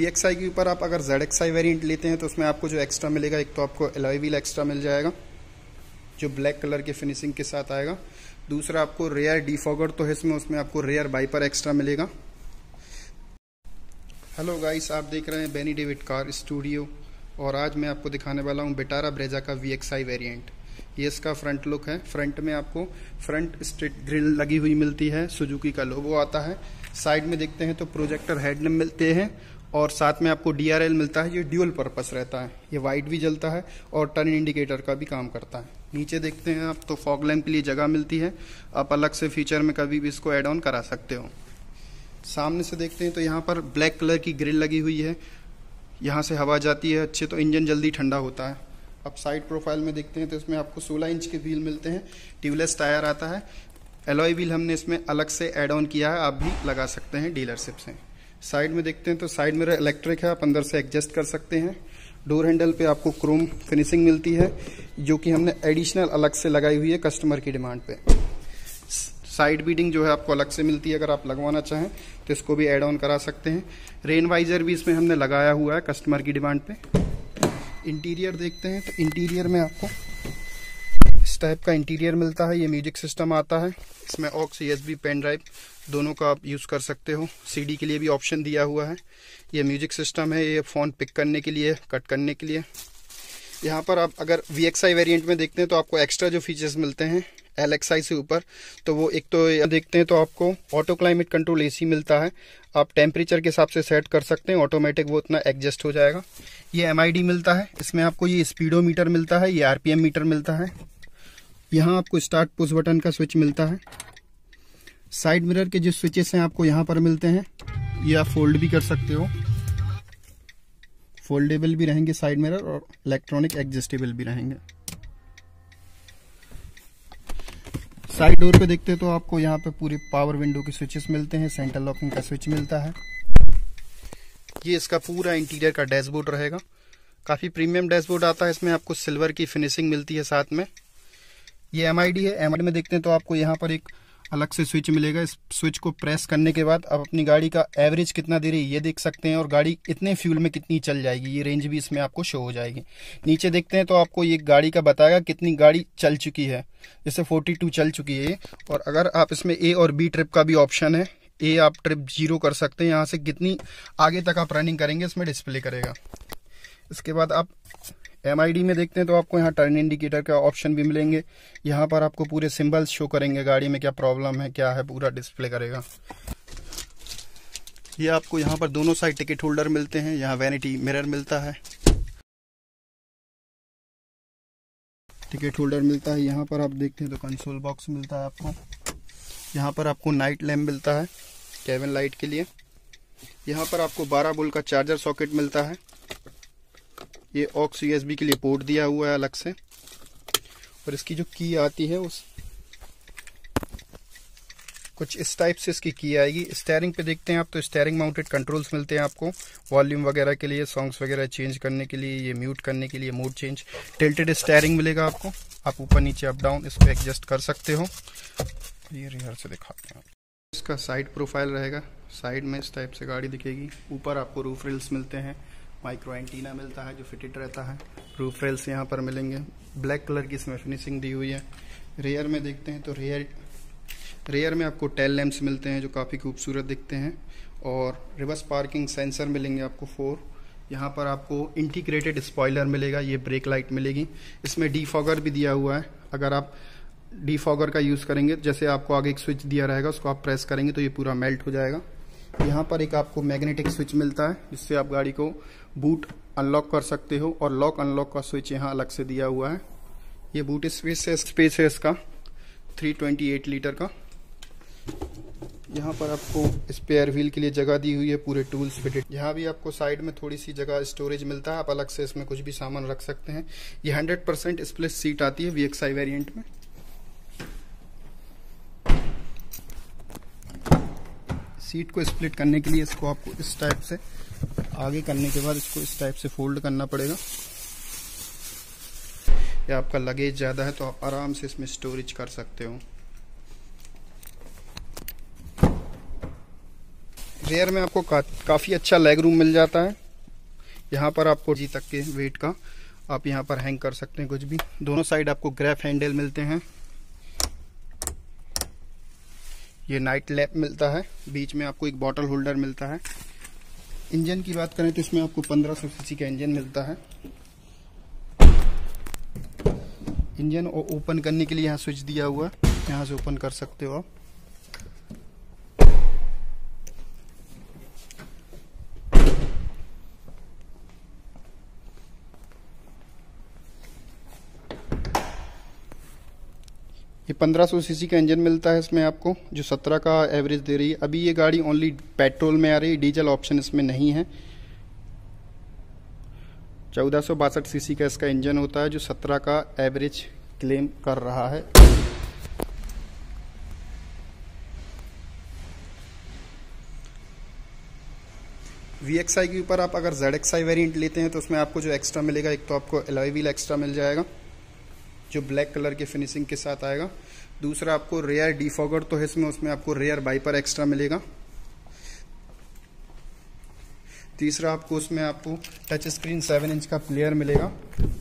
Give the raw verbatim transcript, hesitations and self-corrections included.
We X आई के ऊपर आप अगर जेड एक्स आई वेरिएंट लेते हैं तो उसमें आपको जो एक्स्ट्रा मिलेगा, एक तो आपको एलॉय व्हील एक्स्ट्रा मिल जाएगा जो ब्लैक कलर की फिनिशिंग के साथ आएगा। दूसरा आपको रेयर डिफॉगर तो है इसमें, उसमें आपको रेयर वाइपर एक्स्ट्रा मिलेगा। हेलो गाइस, आप देख रहे हैं बेनी डेविड कार स्टूडियो और आज मैं आपको दिखाने वाला हूं विटारा ब्रेजा का वी एक्स आई वेरिएंट। ये इसका फ्रंट लुक है। फ्रंट में आपको फ्रंट स्ट्रेट ग्रिल लगी हुई मिलती है, सुजुकी का लोगो आता है। साइड में देखते हैं तो प्रोजेक्टर हेडलैम्प मिलते हैं और साथ में आपको डी आर एल मिलता है। ये ड्यूल पर्पस रहता है, ये वाइट भी जलता है और टर्न इंडिकेटर का भी काम करता है। नीचे देखते हैं आप तो फॉग लैम्प के लिए जगह मिलती है, आप अलग से फीचर में कभी भी इसको ऐड ऑन करा सकते हो। सामने से देखते हैं तो यहाँ पर ब्लैक कलर की ग्रिल लगी हुई है, यहाँ से हवा जाती है अच्छे तो इंजन जल्दी ठंडा होता है। अब साइड प्रोफाइल में देखते हैं तो इसमें आपको सोलह इंच के व्हील मिलते हैं, ट्यूबलेस टायर आता है। एलॉय व्हील हमने इसमें अलग से ऐड ऑन किया है, आप भी लगा सकते हैं डीलरशिप से। साइड में देखते हैं तो साइड मिरर इलेक्ट्रिक है, आप अंदर से एडजस्ट कर सकते हैं। डोर हैंडल पे आपको क्रोम फिनिशिंग मिलती है जो कि हमने एडिशनल अलग से लगाई हुई है कस्टमर की डिमांड पे। साइड बीडिंग जो है आपको अलग से मिलती है, अगर आप लगवाना चाहें तो इसको भी ऐड ऑन करा सकते हैं। रेन वाइजर भी इसमें हमने लगाया हुआ है कस्टमर की डिमांड पे। इंटीरियर देखते हैं तो इंटीरियर में आपको इस टाइप का इंटीरियर मिलता है। ये म्यूजिक सिस्टम आता है, इसमें aux U S B pen drive दोनों का आप यूज़ कर सकते हो। सीडी के लिए भी ऑप्शन दिया हुआ है। ये म्यूजिक सिस्टम है, ये फ़ोन पिक करने के लिए, कट करने के लिए। यहाँ पर आप अगर वी एक्स आई वेरिएंट में देखते हैं तो आपको एक्स्ट्रा जो फीचर्स मिलते हैं एल एक्स आई से ऊपर, तो वो एक तो देखते हैं तो आपको ऑटो क्लाइमेट कंट्रोल एसी मिलता है, आप टेम्परेचर के हिसाब से सेट कर सकते हैं ऑटोमेटिक, वो उतना एडजस्ट हो जाएगा। ये एम आई डी मिलता है, इसमें आपको ये स्पीडोमीटर मिलता है, ये आर पी एम मीटर मिलता है। यहाँ आपको स्टार्ट पुश बटन का स्विच मिलता है। साइड मिरर के जो स्विचेस हैं आपको यहाँ पर मिलते हैं, ये आप फोल्ड भी कर सकते हो, फोल्डेबल भी रहेंगे साइड मिरर और इलेक्ट्रॉनिक एडजस्टेबल भी रहेंगे। साइड डोर पे देखते हैं तो आपको यहाँ पे पूरे पावर विंडो के स्विचेस मिलते हैं, सेंटर लॉकिंग का स्विच मिलता है। ये इसका पूरा इंटीरियर का डैशबोर्ड रहेगा, काफ़ी प्रीमियम डैशबोर्ड आता है, इसमें आपको सिल्वर की फिनिशिंग मिलती है। साथ में ये एम आई डी है, एम आई डी में देखते हैं तो आपको यहाँ पर एक अलग से स्विच मिलेगा। इस स्विच को प्रेस करने के बाद आप अपनी गाड़ी का एवरेज कितना दे रही है ये देख सकते हैं और गाड़ी इतने फ्यूल में कितनी चल जाएगी, ये रेंज भी इसमें आपको शो हो जाएगी। नीचे देखते हैं तो आपको ये गाड़ी का बताएगा कितनी गाड़ी चल चुकी है, जैसे बयालीस चल चुकी है। और अगर आप इसमें ए और बी ट्रिप का भी ऑप्शन है, ए आप ट्रिप जीरो कर सकते हैं, यहाँ से कितनी आगे तक आप रनिंग करेंगे इसमें डिस्प्ले करेगा। इसके बाद आप एम आई डी में देखते हैं तो आपको यहाँ टर्न इंडिकेटर का ऑप्शन भी मिलेंगे, यहाँ पर आपको पूरे सिंबल्स शो करेंगे, गाड़ी में क्या प्रॉब्लम है क्या है पूरा डिस्प्ले करेगा। ये यह आपको यहाँ पर दोनों साइड टिकट होल्डर मिलते हैं, यहाँ वैनिटी मिरर मिलता है, टिकट होल्डर मिलता है। यहाँ पर आप देखते हैं तो कंसोल बॉक्स मिलता है आपको, यहाँ पर आपको नाइट लैम्प मिलता है केबिन लाइट के लिए। यहाँ पर आपको बारह वोल्ट का चार्जर सॉकेट मिलता है, ये ऑक्स यू एस बी के लिए पोर्ट दिया हुआ है अलग से। और इसकी जो की आती है उस कुछ इस टाइप से इसकी की आएगी। स्टेयरिंग पे देखते हैं आप तो स्टेयरिंग माउंटेड कंट्रोल्स मिलते हैं आपको, वॉल्यूम वगैरह के लिए, सॉन्ग्स वगैरह चेंज करने के लिए, ये म्यूट करने के लिए, मोड चेंज। टिल्टेड स्टेयरिंग मिलेगा आपको, आप ऊपर नीचे अप डाउन इसको एडजस्ट कर सकते हो। ये रियर से दिखाते हैं, इसका साइड प्रोफाइल रहेगा, साइड में इस टाइप से गाड़ी दिखेगी। ऊपर आपको रूफ रिल्स मिलते हैं, माइक्रो एंटीना मिलता है जो फिटेड रहता है, रूफ रेल्स यहाँ पर मिलेंगे, ब्लैक कलर की इसमें फिनिशिंग दी हुई है। रेयर में देखते हैं तो रेयर रेयर में आपको टेल लैम्प्स मिलते हैं जो काफ़ी खूबसूरत दिखते हैं और रिवर्स पार्किंग सेंसर मिलेंगे आपको फोर। यहाँ पर आपको इंटीग्रेटेड स्पॉइलर मिलेगा, ये ब्रेक लाइट मिलेगी, इसमें डिफॉगर भी दिया हुआ है। अगर आप डिफॉगर का यूज़ करेंगे, जैसे आपको आगे एक स्विच दिया रहेगा उसको आप प्रेस करेंगे तो ये पूरा मेल्ट हो जाएगा। यहाँ पर एक आपको मैग्नेटिक स्विच मिलता है जिससे आप गाड़ी को बूट अनलॉक कर सकते हो और लॉक अनलॉक का स्विच यहाँ अलग से दिया हुआ है। ये बूट स्पेस है, स्पेस है इसका तीन सौ अट्ठाईस लीटर का। यहाँ पर आपको स्पेयर व्हील के लिए जगह दी हुई है, पूरे टूल्स फिटेड। यहाँ भी आपको साइड में थोड़ी सी जगह स्टोरेज मिलता है, आप अलग से इसमें कुछ भी सामान रख सकते हैं। ये हंड्रेड परसेंट स्प्लिट सीट आती है वी एक्स आई वेरिएंट में। सीट को स्प्लिट करने के लिए इसको आपको इस टाइप से आगे करने के बाद इसको इस टाइप से फोल्ड करना पड़ेगा। या आपका लगेज ज़्यादा है तो आप आराम से इसमें स्टोरेज कर सकते हो। रेयर में आपको का, काफी अच्छा लेग रूम मिल जाता है। यहाँ पर आपको जी तक के वेट का आप यहाँ पर हैंग कर सकते हैं कुछ भी। दोनों साइड आपको ग्रैफ हैंडल मिलते हैं। ये नाइट लैंप मिलता है, बीच में आपको एक बॉटल होल्डर मिलता है। इंजन की बात करें तो इसमें आपको पंद्रह सौ सीसी का इंजन मिलता है। इंजन ओपन करने के लिए यहाँ स्विच दिया हुआ है, यहाँ से ओपन कर सकते हो आप। ये पंद्रह सौ सीसी का इंजन मिलता है इसमें आपको, जो सत्रह का एवरेज दे रही है। अभी ये गाड़ी ओनली पेट्रोल में आ रही है, डीजल ऑप्शन इसमें नहीं है। चौदह सौ बासठ सीसी का इसका इंजन होता है, जो सत्रह का एवरेज क्लेम कर रहा है। वी एक्स आई के ऊपर आप अगर ज़ेड एक्स आई वेरिएंट लेते हैं तो उसमें आपको जो एक्स्ट्रा मिलेगा, एक तो आपको एलॉय व्हील एक्स्ट्रा मिल जाएगा जो ब्लैक कलर के फिनिशिंग के साथ आएगा। दूसरा आपको रेयर डिफॉगर तो है इसमें, उसमें आपको रेयर वाइपर एक्स्ट्रा मिलेगा। तीसरा आपको उसमें आपको टच स्क्रीन सेवन इंच का प्लेयर मिलेगा।